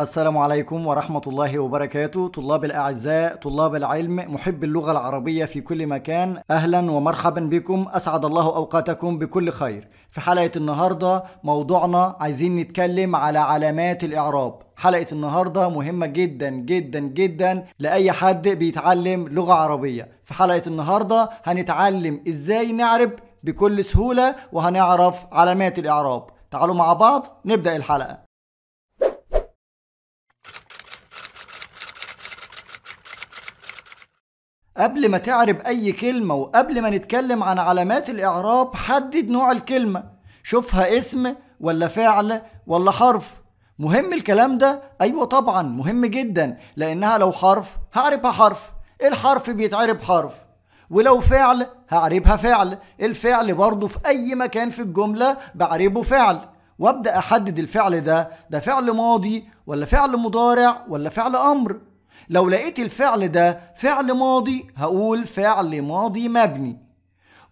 السلام عليكم ورحمة الله وبركاته. طلاب الأعزاء، طلاب العلم، محب اللغة العربية في كل مكان، أهلا ومرحبا بكم، أسعد الله أوقاتكم بكل خير. في حلقة النهاردة موضوعنا عايزين نتكلم على علامات الإعراب. حلقة النهاردة مهمة جدا جدا جدا لأي حد بيتعلم لغة عربية. في حلقة النهاردة هنتعلم إزاي نعرب بكل سهولة وهنعرف علامات الإعراب. تعالوا مع بعض نبدأ الحلقة. قبل ما تعرب أي كلمة وقبل ما نتكلم عن علامات الإعراب، حدد نوع الكلمة، شوفها اسم ولا فعل ولا حرف. مهم الكلام ده؟ أيوة طبعا مهم جدا، لأنها لو حرف هعربها حرف، الحرف بيتعرب حرف، ولو فعل هعربها فعل، الفعل برضه في أي مكان في الجملة بعربه فعل، وأبدأ أحدد الفعل ده فعل ماضي ولا فعل مضارع ولا فعل أمر. لو لقيت الفعل ده فعل ماضي هقول فعل ماضي مبني،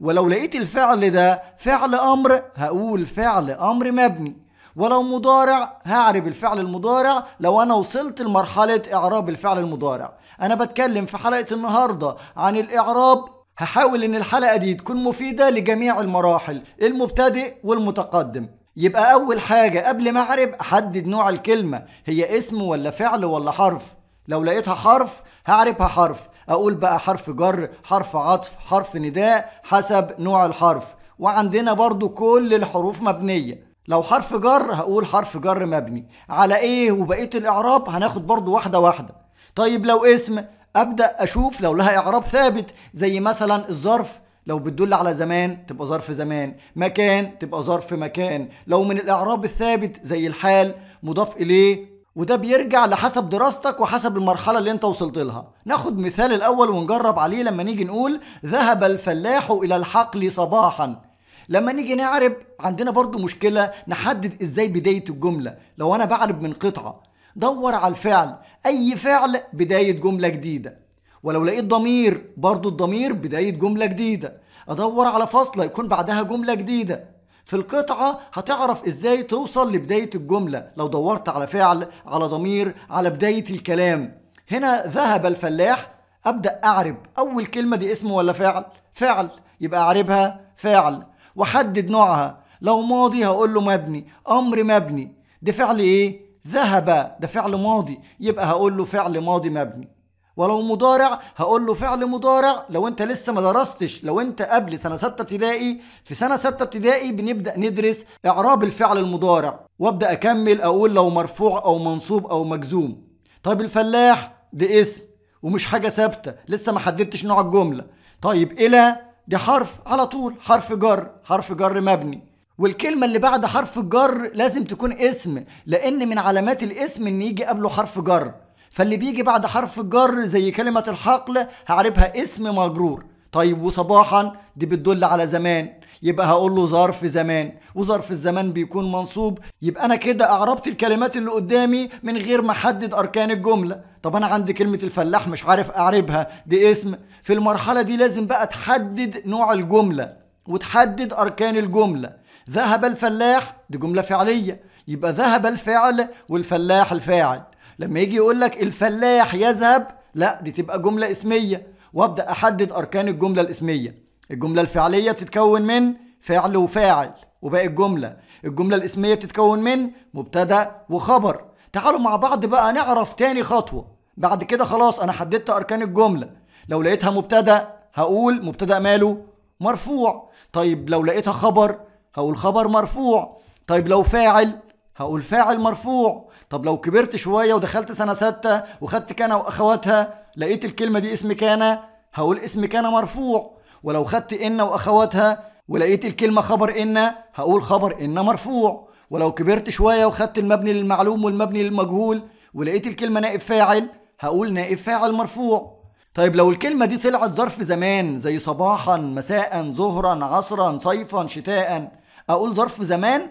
ولو لقيت الفعل ده فعل أمر هقول فعل أمر مبني، ولو مضارع هعرب الفعل المضارع لو أنا وصلت لمرحلة إعراب الفعل المضارع. أنا بتكلم في حلقة النهاردة عن الإعراب، هحاول إن الحلقة دي تكون مفيدة لجميع المراحل، المبتدئ والمتقدم. يبقى أول حاجة قبل ما أعرب أحدد نوع الكلمة، هي اسم ولا فعل ولا حرف؟ لو لقيتها حرف هعربها حرف، اقول بقى حرف جر، حرف عطف، حرف نداء، حسب نوع الحرف. وعندنا برضو كل الحروف مبنية، لو حرف جر هقول حرف جر مبني. على ايه وبقية الاعراب هناخد برضو واحدة واحدة. طيب لو اسم ابدأ اشوف لو لها اعراب ثابت، زي مثلا الظرف، لو بتدل على زمان تبقى ظرف زمان، مكان تبقى ظرف مكان، لو من الاعراب الثابت زي الحال، مضاف اليه، وده بيرجع لحسب دراستك وحسب المرحلة اللي انت وصلت لها. ناخد مثال الأول ونجرب عليه لما نيجي نقول ذهب الفلاح إلى الحقل صباحا. لما نيجي نعرب عندنا برضو مشكلة نحدد إزاي بداية الجملة. لو أنا بعرب من قطعة دور على الفعل، أي فعل بداية جملة جديدة، ولو لقيت ضمير برضو الضمير بداية جملة جديدة، أدور على فاصلة يكون بعدها جملة جديدة. في القطعة هتعرف ازاي توصل لبداية الجملة لو دورت على فعل، على ضمير، على بداية الكلام. هنا ذهب الفلاح أبدأ أعرب، أول كلمة دي اسم ولا فعل؟ فعل، يبقى أعربها فعل وحدد نوعها. لو ماضي هقول له مبني، أمر مبني. ده فعل إيه؟ ذهب، ده فعل ماضي، يبقى هقول له فعل ماضي مبني. ولو مضارع هقول له فعل مضارع. لو انت لسه ما درستش، لو انت قبل سنة 6 ابتدائي، في سنة 6 ابتدائي بنبدأ ندرس إعراب الفعل المضارع، وأبدأ أكمل أقول لو مرفوع أو منصوب أو مجزوم. طيب الفلاح ده اسم ومش حاجة ثابتة، لسه ما حددتش نوع الجملة. طيب إلى ده حرف على طول، حرف جر، حرف جر مبني. والكلمة اللي بعد حرف الجر لازم تكون اسم، لأن من علامات الاسم إن يجي قبله حرف جر، فاللي بيجي بعد حرف الجر زي كلمة الحقل هعربها اسم مجرور. طيب وصباحا دي بتدل على زمان، يبقى هقول له ظرف زمان، وظرف الزمان بيكون منصوب. يبقى أنا كده أعربت الكلمات اللي قدامي من غير ما أحدد أركان الجملة. طب أنا عندي كلمة الفلاح مش عارف أعربها، دي اسم. في المرحلة دي لازم بقى تحدد نوع الجملة وتحدد أركان الجملة. ذهب الفلاح دي جملة فعلية، يبقى ذهب الفعل والفلاح الفاعل. لما يجي يقول لك الفلاح يذهب، لا دي تبقى جملة اسمية، وابدأ أحدد أركان الجملة الاسمية. الجملة الفعلية بتتكون من فعل وفاعل وباقي الجملة، الجملة الاسمية بتتكون من مبتدأ وخبر. تعالوا مع بعض بقى نعرف تاني خطوة. بعد كده خلاص أنا حددت أركان الجملة، لو لقيتها مبتدأ هقول مبتدأ ماله؟ مرفوع. طيب لو لقيتها خبر هقول خبر مرفوع. طيب لو فاعل هقول فاعل مرفوع. طب لو كبرت شوية ودخلت سنة 6 وخدت كان وأخواتها، لقيت الكلمة دي اسم كان، هقول اسم كان مرفوع. ولو خدت إن وأخواتها ولقيت الكلمة خبر إن، هقول خبر إن مرفوع. ولو كبرت شوية وخدت المبني للمعلوم والمبني للمجهول ولقيت الكلمة نائب فاعل، هقول نائب فاعل مرفوع. طيب لو الكلمة دي طلعت ظرف زمان زي صباحا، مساء، ظهرا، عصرا، صيفا، شتاء، أقول ظرف زمان،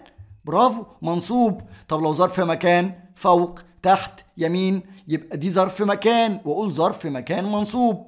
برافو، منصوب. طب لو ظرف مكان، فوق، تحت، يمين، يبقى دي ظرف مكان واقول ظرف مكان منصوب.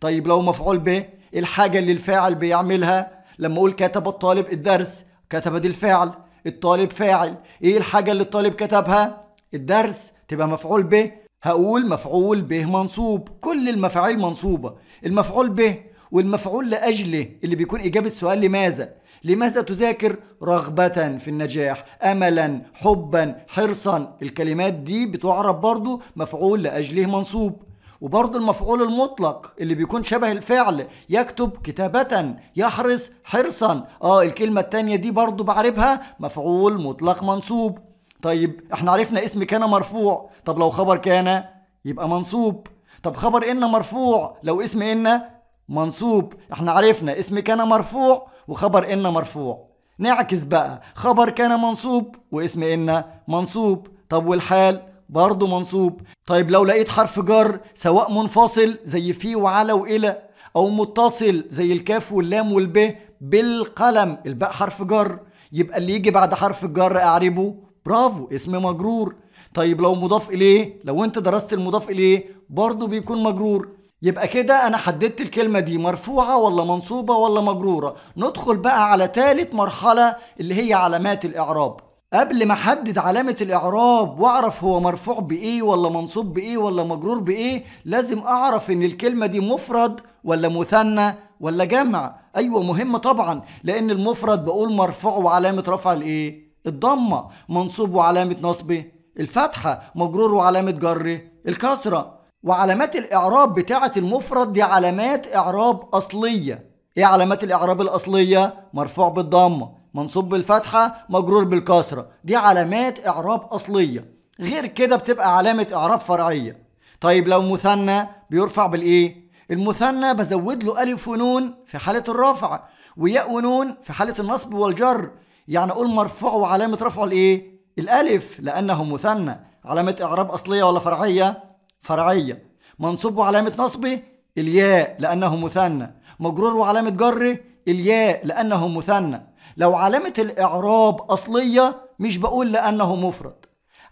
طيب لو مفعول به، الحاجة اللي الفاعل بيعملها، لما اقول كتب الطالب الدرس، كتب دي الفاعل، الطالب فاعل، ايه الحاجة اللي الطالب كتبها؟ الدرس تبقى مفعول به، هقول مفعول به منصوب. كل المفاعيل منصوبة، المفعول به والمفعول لأجله اللي بيكون إجابة سؤال لماذا. لماذا تذاكر؟ رغبة في النجاح، أملا، حبا، حرصا. الكلمات دي بتعرب برضو مفعول لأجله منصوب. وبرضو المفعول المطلق اللي بيكون شبه الفعل، يكتب كتابة، يحرص حرصا. الكلمة التانية دي برضو بعربها مفعول مطلق منصوب. طيب احنا عرفنا اسم كان مرفوع، طب لو خبر كان يبقى منصوب، طب خبر إن مرفوع، لو اسم إن منصوب. احنا عرفنا اسم كان مرفوع وخبر إن مرفوع. نعكس بقى، خبر كان منصوب واسم إن منصوب، طب والحال برضه منصوب. طيب لو لقيت حرف جر سواء منفصل زي في وعلى وإلى، أو متصل زي الكاف واللام والب، بالقلم، الباء حرف جر، يبقى اللي يجي بعد حرف الجر أعربه، برافو، اسم مجرور. طيب لو مضاف إليه، لو أنت درست المضاف إليه برضه بيكون مجرور. يبقى كده أنا حددت الكلمة دي مرفوعة ولا منصوبة ولا مجرورة. ندخل بقى على ثالث مرحلة اللي هي علامات الإعراب. قبل ما أحدد علامة الإعراب وأعرف هو مرفوع بإيه ولا منصوب بإيه ولا مجرور بإيه، لازم أعرف إن الكلمة دي مفرد ولا مثنى ولا جمع. أيوة مهم طبعا، لأن المفرد بقول مرفوع وعلامة رفع الإيه؟ الضمة. منصوب وعلامة نصبه الفتحة. مجرور وعلامة جره الكسرة. وعلامات الإعراب بتاعة المفرد دي علامات إعراب أصلية. إيه علامات الإعراب الأصلية؟ مرفوع بالضمة، منصوب بالفتحة، مجرور بالكسرة. دي علامات إعراب أصلية. غير كده بتبقى علامة إعراب فرعية. طيب لو مثنى بيرفع بالإيه؟ المثنى بزود له ألف ونون في حالة الرفع، وياء ونون في حالة النصب والجر. يعني أقول مرفوع وعلامة رفعه الإيه؟ الألف، لأنه مثنى. علامة إعراب أصلية ولا فرعية؟ فرعية. منصوب وعلامة نصبه الياء لأنه مثنى. مجرور وعلامة جره الياء لأنه مثنى. لو علامة الإعراب أصلية مش بقول لأنه مفرد.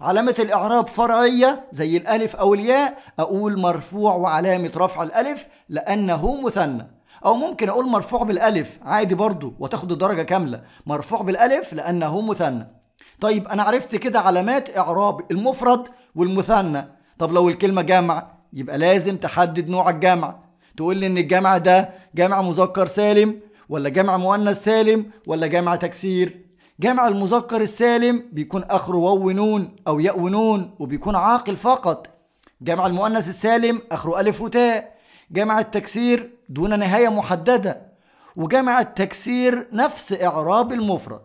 علامة الإعراب فرعية زي الألف أو الياء، أقول مرفوع وعلامة رفع الألف لأنه مثنى. أو ممكن أقول مرفوع بالألف عادي برضو وتاخد الدرجة كاملة، مرفوع بالألف لأنه مثنى. طيب أنا عرفت كده علامات إعراب المفرد والمثنى. طب لو الكلمة جمع يبقى لازم تحدد نوع الجمع. تقول لي إن الجمع ده جمع مذكر سالم ولا جمع مؤنث سالم ولا جمع تكسير. جمع المذكر السالم بيكون آخره واو ونون أو ياء ونون وبيكون عاقل فقط. جمع المؤنث السالم آخره ألف وتاء. جمع التكسير دون نهاية محددة. وجمع التكسير نفس إعراب المفرد.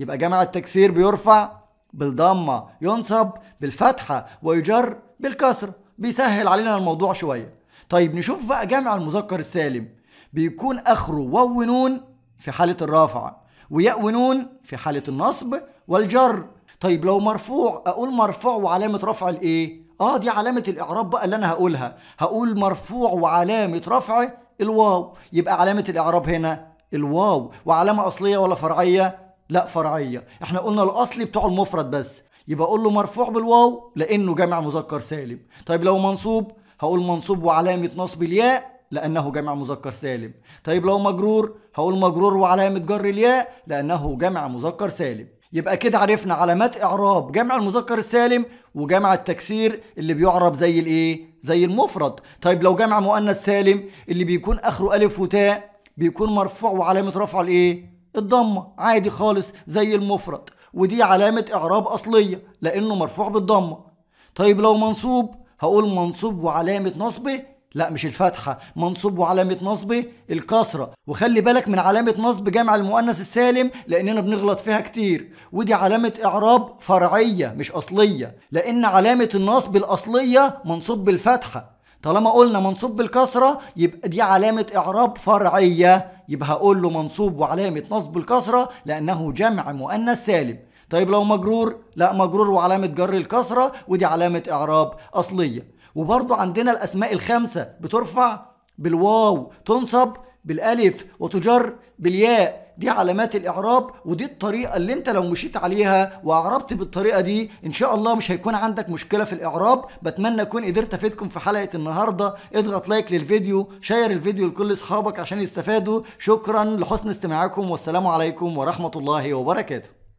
يبقى جمع التكسير بيرفع بالضمة، ينصب بالفتحة، ويجر بالكسر. بيسهل علينا الموضوع شوية. طيب نشوف بقى جمع المذكر السالم. بيكون آخره واو ونون في حالة الرفع، وياء ونون في حالة النصب والجر. طيب لو مرفوع أقول مرفوع وعلامة رفع الإيه؟ دي علامة الإعراب بقى اللي أنا هقولها. هقول مرفوع وعلامة رفع الواو. يبقى علامة الإعراب هنا الواو. وعلامة أصلية ولا فرعية؟ لا فرعية. احنا قلنا الأصلي بتاع المفرد بس، يبقى اقول له مرفوع بالواو لانه جمع مذكر سالم. طيب لو منصوب هقول منصوب وعلامه نصب الياء لانه جمع مذكر سالم. طيب لو مجرور هقول مجرور وعلامه جر الياء لانه جمع مذكر سالم. يبقى كده عرفنا علامات اعراب جمع المذكر السالم وجمع التكسير اللي بيعرب زي الايه؟ زي المفرد. طيب لو جمع مؤنث سالم اللي بيكون اخره الف وتاء، بيكون مرفوع وعلامه رفعه الايه؟ الضمه، عادي خالص زي المفرد. ودي علامة إعراب أصلية لأنه مرفوع بالضمة. طيب لو منصوب هقول منصوب وعلامة نصبه، لا مش الفتحة، منصوب وعلامة نصبه الكسرة. وخلي بالك من علامة نصب جمع المؤنث السالم لأننا بنغلط فيها كتير. ودي علامة إعراب فرعية مش أصلية، لأن علامة النصب الأصلية منصوب بالفتحة. طالما قلنا منصوب بالكسرة يبقى دي علامة إعراب فرعية، يبقى هقول له منصوب وعلامة نصب الكسرة لأنه جمع مؤنث سالم. طيب لو مجرور، لا مجرور وعلامة جر الكسرة، ودي علامة إعراب أصلية. وبرضو عندنا الأسماء الخمسة بترفع بالواو، تنصب بالألف، وتجر بالياء. دي علامات الإعراب، ودي الطريقة اللي انت لو مشيت عليها وأعربت بالطريقة دي إن شاء الله مش هيكون عندك مشكلة في الإعراب. بتمنى أكون قدرت أفيدكم في حلقة النهاردة. اضغط لايك للفيديو، شير الفيديو لكل أصحابك عشان يستفادوا. شكرا لحسن استماعكم، والسلام عليكم ورحمة الله وبركاته.